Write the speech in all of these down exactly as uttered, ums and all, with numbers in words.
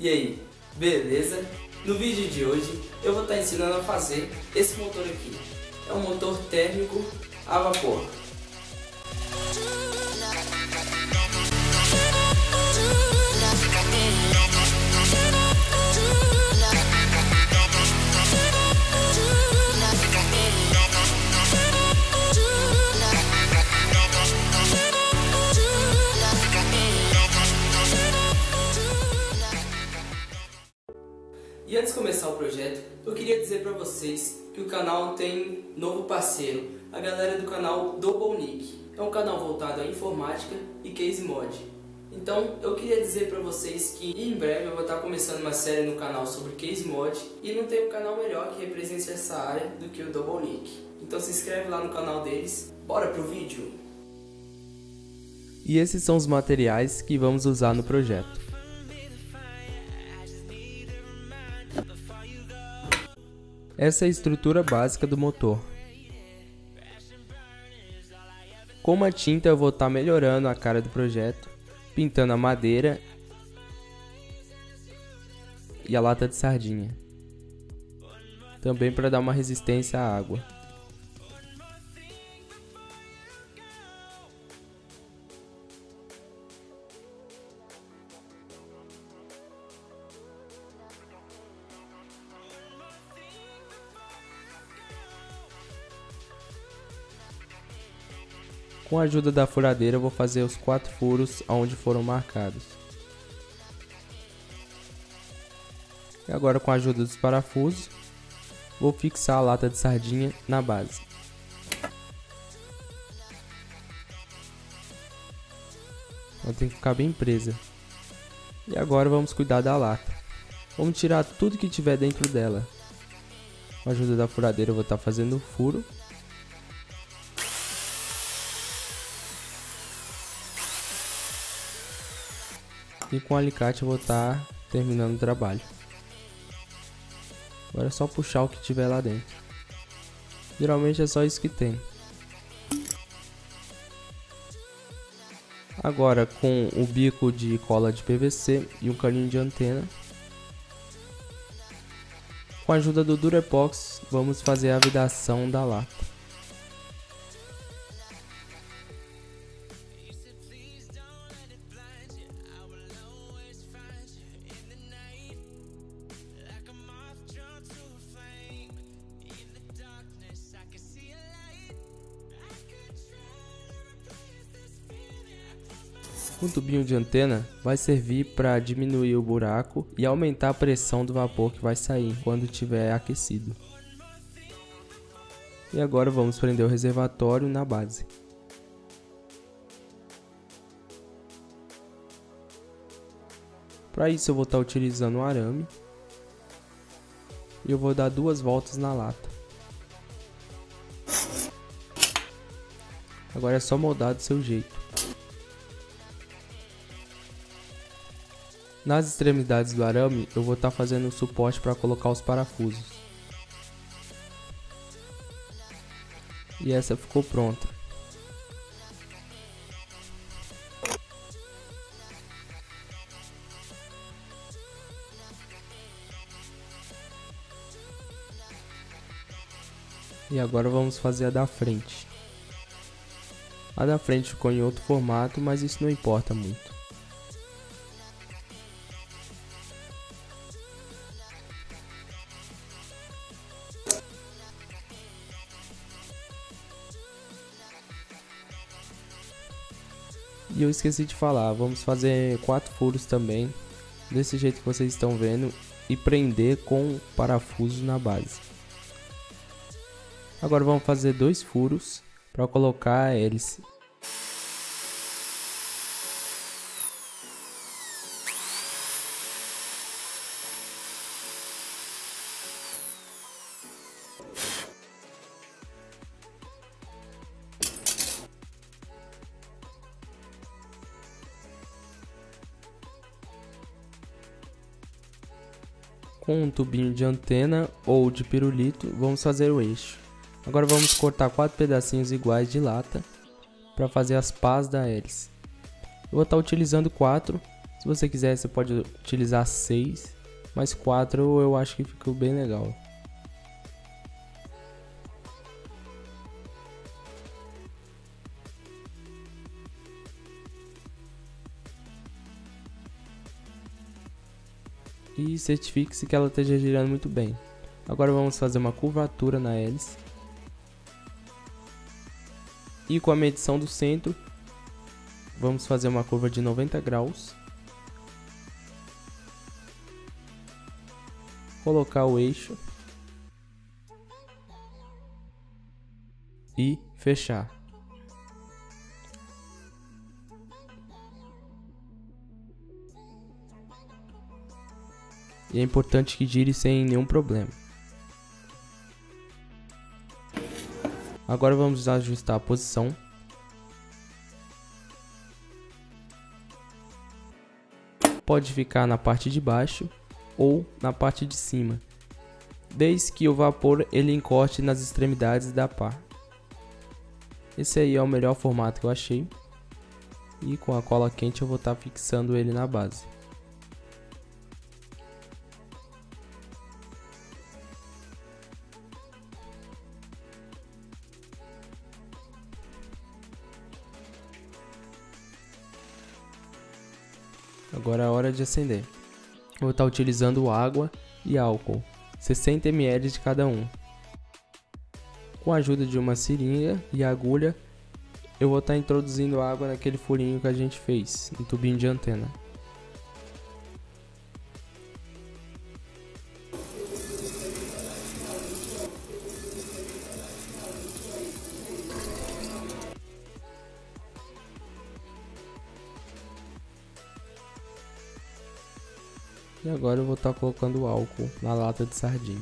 E aí, beleza? No vídeo de hoje eu vou estar ensinando a fazer esse motor aqui. É um motor térmico a vapor. E antes de começar o projeto, eu queria dizer para vocês que o canal tem novo parceiro, a galera do canal DoubleNick. É um canal voltado à informática e case mod. Então, eu queria dizer para vocês que em breve eu vou estar começando uma série no canal sobre case mod e não tem um canal melhor que represente essa área do que o DoubleNick. Então se inscreve lá no canal deles. Bora pro vídeo! E esses são os materiais que vamos usar no projeto. Essa é a estrutura básica do motor. Com a tinta eu vou estar melhorando a cara do projeto, pintando a madeira e a lata de sardinha, também para dar uma resistência à água. Com a ajuda da furadeira eu vou fazer os quatro furos onde foram marcados. E agora, com a ajuda dos parafusos, vou fixar a lata de sardinha na base. Ela tem que ficar bem presa. E agora vamos cuidar da lata. Vamos tirar tudo que tiver dentro dela. Com a ajuda da furadeira eu vou estar fazendo o furo. E com o alicate eu vou estar terminando o trabalho. Agora é só puxar o que tiver lá dentro. Geralmente é só isso que tem. Agora, com o bico de cola de P V C e um caninho de antena, com a ajuda do Durepox vamos fazer a vidração da lata. Um tubinho de antena vai servir para diminuir o buraco e aumentar a pressão do vapor que vai sair quando estiver aquecido. E agora vamos prender o reservatório na base. Para isso eu vou estar utilizando um arame e eu vou dar duas voltas na lata. Agora é só moldar do seu jeito. Nas extremidades do arame, eu vou estar fazendo um suporte para colocar os parafusos. E essa ficou pronta. E agora vamos fazer a da frente. A da frente ficou em outro formato, mas isso não importa muito. E eu esqueci de falar, vamos fazer quatro furos também, desse jeito que vocês estão vendo, e prender com o parafuso na base. Agora vamos fazer dois furos para colocar a hélice. Com um tubinho de antena ou de pirulito, vamos fazer o eixo. Agora vamos cortar quatro pedacinhos iguais de lata para fazer as pás da hélice. Eu vou estar utilizando quatro Se você quiser, você pode utilizar seis, mas quatro eu acho que ficou bem legal. E certifique-se que ela esteja girando muito bem. Agora vamos fazer uma curvatura na hélice. E com a medição do centro, vamos fazer uma curva de noventa graus. Colocar o eixo. E fechar. E é importante que gire sem nenhum problema. Agora vamos ajustar a posição. Pode ficar na parte de baixo ou na parte de cima, desde que o vapor ele encoste nas extremidades da pá. Esse aí é o melhor formato que eu achei. E com a cola quente eu vou estar fixando ele na base. Agora é a hora de acender. Vou estar utilizando água e álcool, sessenta mililitros de cada um. Com a ajuda de uma seringa e agulha, eu vou estar introduzindo água naquele furinho que a gente fez, no tubinho de antena. E agora eu vou estar colocando o álcool na lata de sardinha.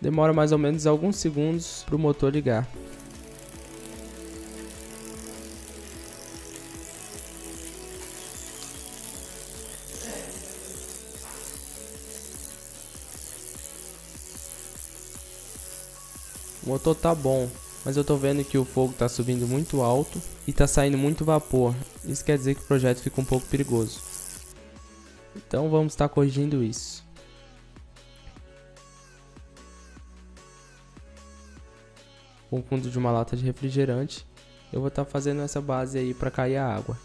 Demora mais ou menos alguns segundos para o motor ligar. O motor tá bom, mas eu tô vendo que o fogo tá subindo muito alto e tá saindo muito vapor. Isso quer dizer que o projeto fica um pouco perigoso. Então vamos estar corrigindo isso. Com o fundo de uma lata de refrigerante, eu vou estar fazendo essa base aí para cair a água.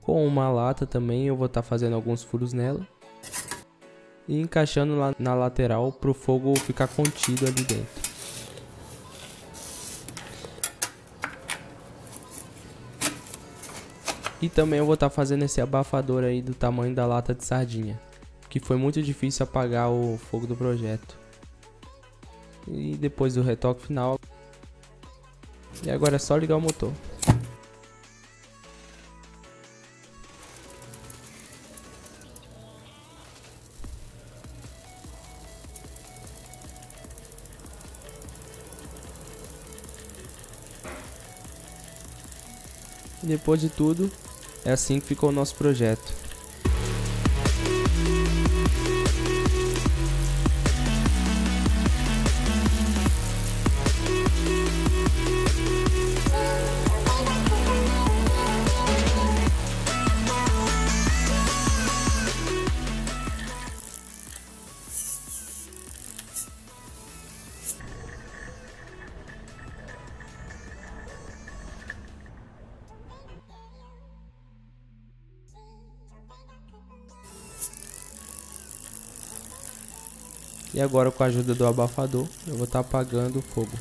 Com uma lata também eu vou estar fazendo alguns furos nela e encaixando lá na lateral para o fogo ficar contido ali dentro. E também eu vou estar fazendo esse abafador aí do tamanho da lata de sardinha, que foi muito difícil apagar o fogo do projeto. E depois do retoque final. E agora é só ligar o motor. Depois de tudo, é assim que ficou o nosso projeto. E agora, com a ajuda do abafador, eu vou estar apagando o fogo.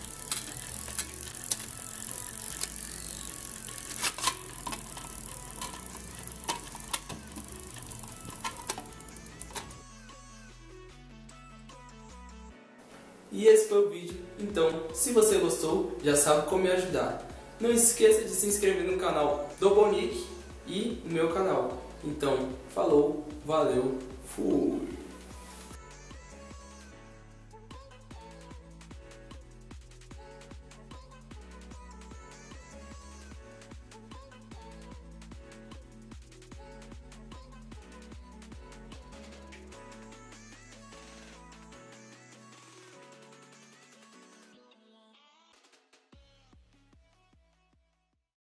E esse foi o vídeo. Então, se você gostou, já sabe como me ajudar. Não esqueça de se inscrever no canal do DoubleNick e no meu canal. Então, falou, valeu, fui!